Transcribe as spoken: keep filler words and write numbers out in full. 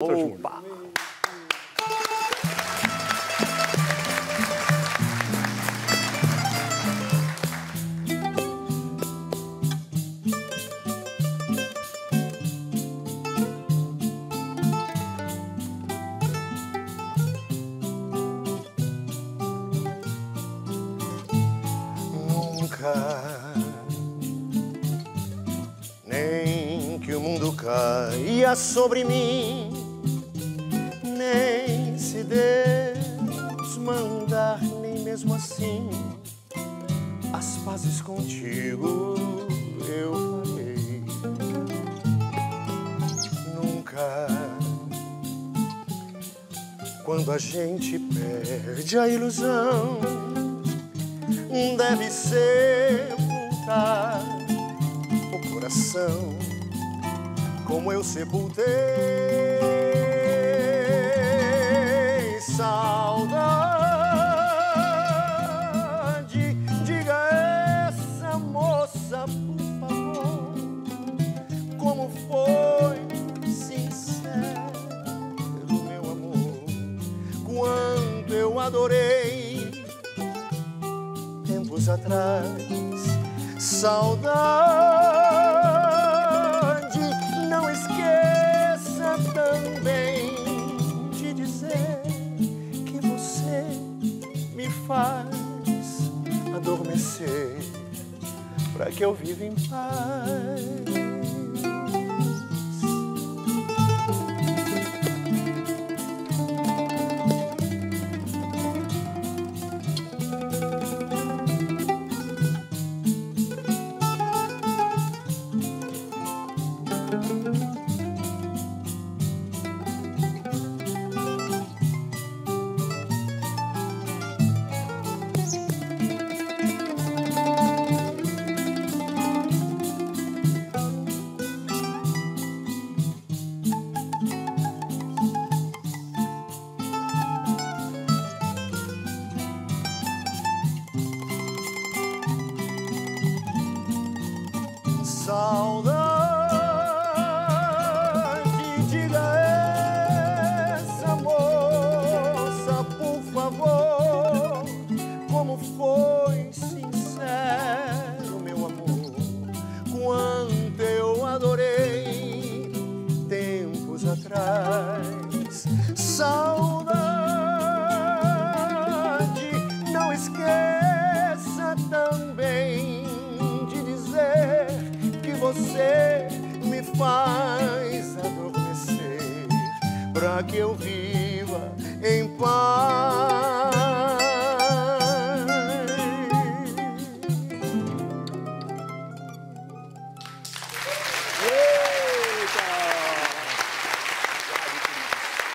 Opa! Nunca, nem que o mundo caia sobre mim, nem se Deus mandar, nem mesmo assim as pazes contigo eu farei. Nunca, quando a gente perde a ilusão, deve sepultar o coração como eu sepultei. Saudade, diga a essa moça, por favor, como foi sincero meu amor, quanto eu adorei tempos atrás. Saudade, não esqueça também de dizer faz adormecer pra que eu viva em paz. Saudade, diga a essa moça, por favor, como foi sincero meu amor, quanto eu adorei tempos atrás. Saudade, não esqueça também de dizer você me faz adormecer pra que eu viva em paz.